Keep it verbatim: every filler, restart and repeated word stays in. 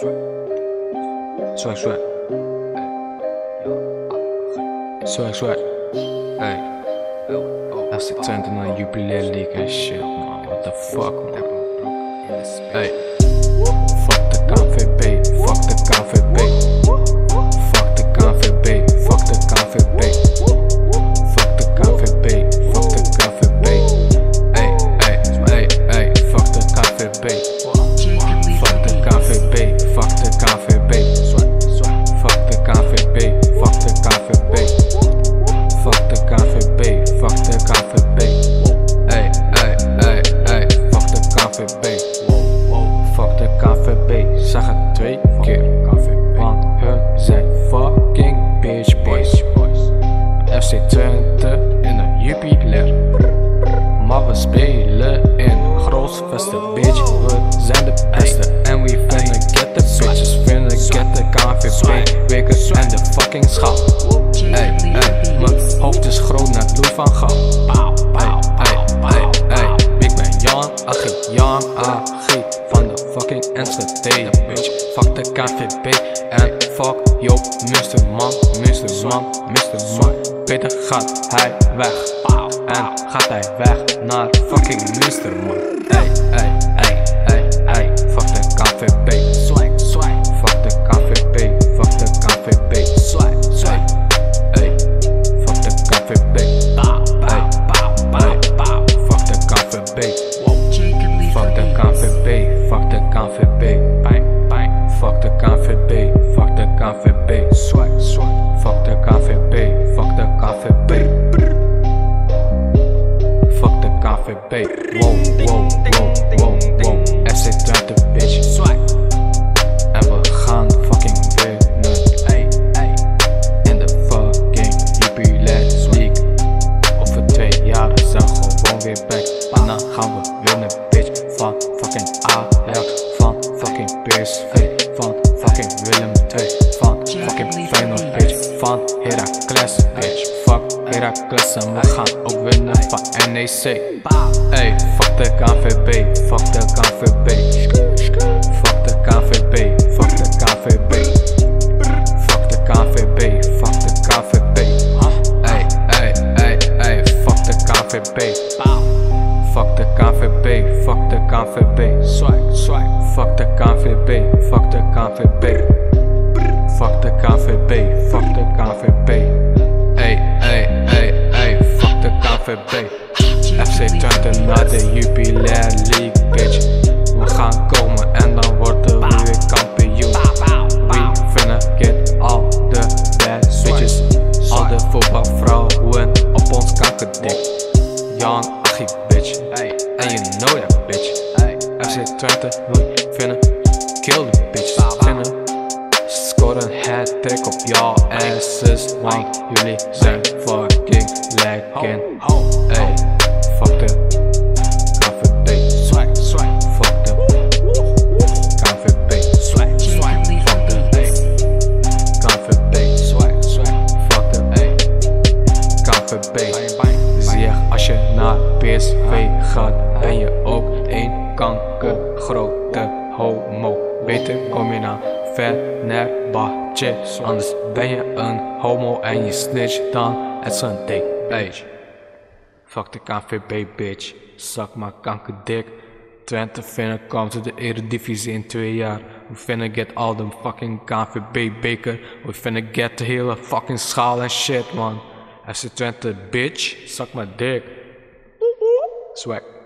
Swag, swag, swag. Swag, swag. Hey, that's the turn to the Jupiler League and shit, man. What the fuck, man? Hey, fuck the K N V B, fuck the K N V B, fuck the K N V B, fuck the K N V B, fuck the K N V B, fuck the K N V B. Hey, hey, hey, hey, fuck the K N V B. F C Twente in een Jupiler, maar we spelen in een groot vesten, bitch. We zijn de beste en we finna get the bitches, finna get the K N V B, wikkers en de fucking schaal. Ey, ey, mijn hoofd is groot naar Louis van Gaal. Ey, ey, ey, ey, ik ben Jan Agii, Jan Agii van de fucking N C T, bitch. Fuck de K N V B en fuck yo, mister man, mister man, mister man. Peter gaat hij weg, en gaat hij weg naar fucking mister man. Ey, ey, ey, ey, ey, fuck de K N V B, swag, swag. Fuck de K N V B, fuck de K N V B, swag, swag. Ey, fuck de K N V B, pa, pa, pa, pa, pa. Fuck de K N V B, fuck de K N V B, fuck de K N V B, bang, bang. Fuck de K N V B, fuck de K N V B, swag, swag. Fuck de K N V B. Fuck the K N V B. Fuck the K N V B. Wow, wow, wow, wow, wow. F C Twente, bitch. Swag. En we gaan fucking winnen. Ey, ey. In de fucking Jupiler League. Over twee jaar zijn we gewoon weer back. En dan gaan we winnen, bitch. Van fucking Ajax, van fucking P S V, van fucking Willem twee, van fucking Feyenoord, bitch. Van Heracles, bitch. Fuck Heracles en we gaan ook winnen van N A C. Ey, fuck de K N V B, fuck de K N V B, fuck de K N V B, fuck de K N V B, fuck de K N V B, fuck de K N V B. Ey, ey, ey, ey, fuck de K N V B, fuck de K N V B, fuck de K N V B, swag, swag. Fuck de K N V B, fuck de K N V B, fuck de K N V B. F C Twente naar de Jupiler League, bitch. We gaan komen en dan worden we weer kampioen. We finna get all the bad bitches, al de voetbalvrouwen op ons kankerdik. Jan Agii, bitch, en je know that, bitch. F C Twente, we finna kill the bitch. Finna scoren hat-trick op jouw asses, want jullie zijn fucking lekker. Fuck the K N V B, swag, swag. Fuck the K N V B, swag, swag. Fuck the K N V B, swag, swag. Fuck the K N V B. Zeg, als je naar P S V gaat, ben je ook een kankergrote homo. Beter kom je naar Fenerbahce, anders ben je een homo en je snitch dan N C T, bitch. Fuck de K N V B, bitch. Zak maar kankerdik. Twente finna komt to de Eredivisie in twee jaar. We finna get all the fucking K N V B beker. We finna get de hele fucking schaal en shit, man. F C Twente, bitch. Zak maar dik. Swag.